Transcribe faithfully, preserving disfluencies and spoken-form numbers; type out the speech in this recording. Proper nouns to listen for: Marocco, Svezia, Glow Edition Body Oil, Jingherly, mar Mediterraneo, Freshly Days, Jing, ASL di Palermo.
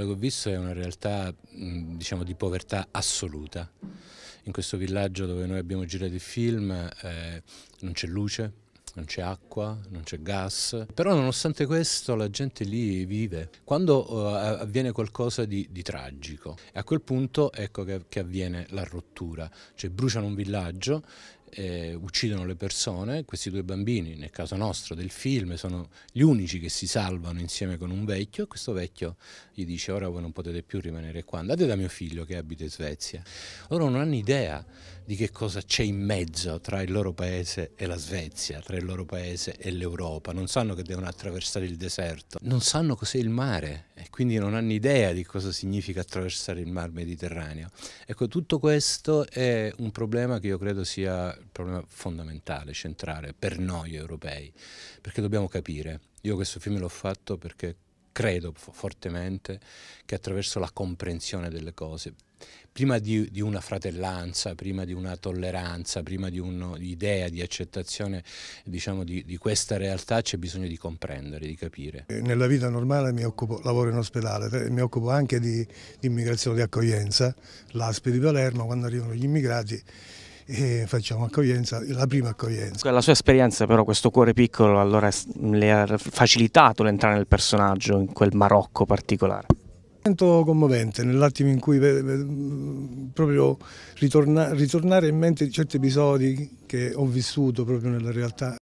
Quello che ho visto è una realtà, diciamo, di povertà assoluta. In questo villaggio dove noi abbiamo girato il film eh, non c'è luce, non c'è acqua, non c'è gas, però nonostante questo la gente lì vive. Quando eh, avviene qualcosa di, di tragico, e a quel punto ecco che, che avviene la rottura, cioè bruciano un villaggio, eh, uccidono le persone. Questi due bambini, nel caso nostro del film, sono gli unici che si salvano insieme con un vecchio, e questo vecchio gli dice: ora voi non potete più rimanere qua, andate da mio figlio che abita in Svezia. Loro non hanno idea di che cosa c'è in mezzo tra il loro paese e la Svezia, tra il loro paese e l'Europa, non sanno che devono attraversare il deserto, non sanno cos'è il mare e quindi non hanno idea di cosa significa attraversare il mar Mediterraneo. Ecco, tutto questo è un problema che io credo sia il problema fondamentale, centrale per noi europei, perché dobbiamo capire. Io questo film l'ho fatto perché credo fortemente che attraverso la comprensione delle cose, prima di, di una fratellanza, prima di una tolleranza, prima di un'idea di accettazione, diciamo, di, di questa realtà, c'è bisogno di comprendere, di capire. Nella vita normale mi occupo, lavoro in ospedale, mi occupo anche di, di immigrazione, di accoglienza, l'A S L di Palermo, quando arrivano gli immigrati e facciamo accoglienza, la prima accoglienza. La sua esperienza però, questo cuore piccolo, allora le ha facilitato l'entrare nel personaggio, in quel Marocco particolare? Un momento commovente, nell'attimo in cui proprio ritorna, ritornare in mente certi episodi che ho vissuto proprio nella realtà.